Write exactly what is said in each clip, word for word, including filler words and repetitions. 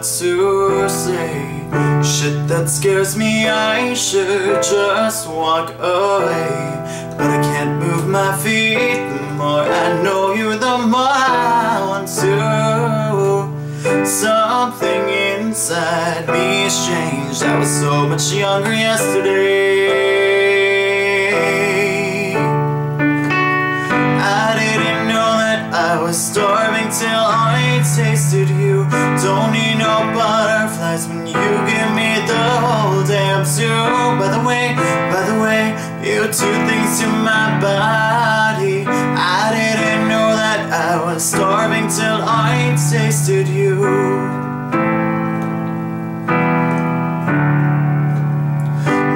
what to say. Shit that scares me, I should just walk away, but I can't move my feet. The more I know you, the more I want to. Something inside me has changed. I was so much younger yesterday. Starving till I tasted you. Don't need no butterflies when you give me the whole damn zoo. By the way, by the way, you do things to my body. I didn't know that I was starving till I tasted you.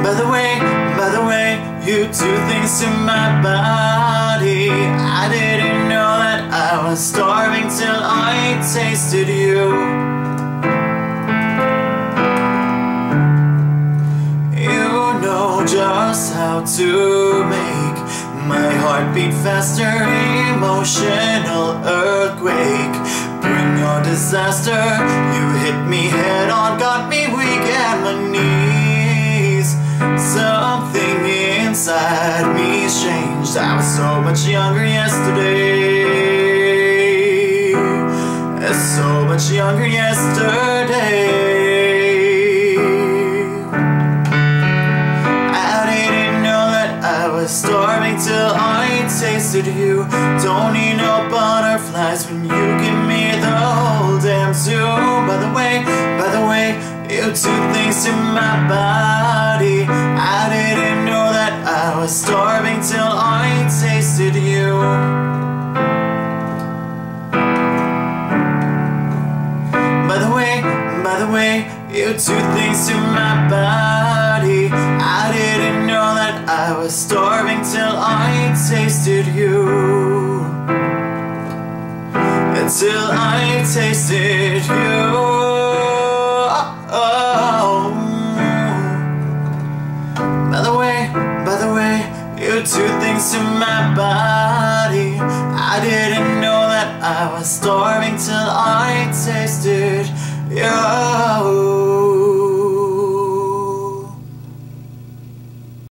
By the way, by the way, you do things to my body. I didn't know that I was starving till I tasted you. You know just how to make my heart beat faster. Emotional earthquake, bring your disaster. You hit me head on, got me weak at my knees. Something inside me's changed. I was so much younger yesterday. So much younger yesterday. I didn't know that I was starving till I tasted you. Don't need no butterflies when you give me the whole damn zoo. By the way, by the way, you do things to my body. I didn't know that I was starving till I tasted you. You do things to my body. I didn't know that I was starving till I tasted you. Until I tasted you. Oh. By the way, by the way, you do things to my body. I didn't know that I was starving till I tasted you. Yo.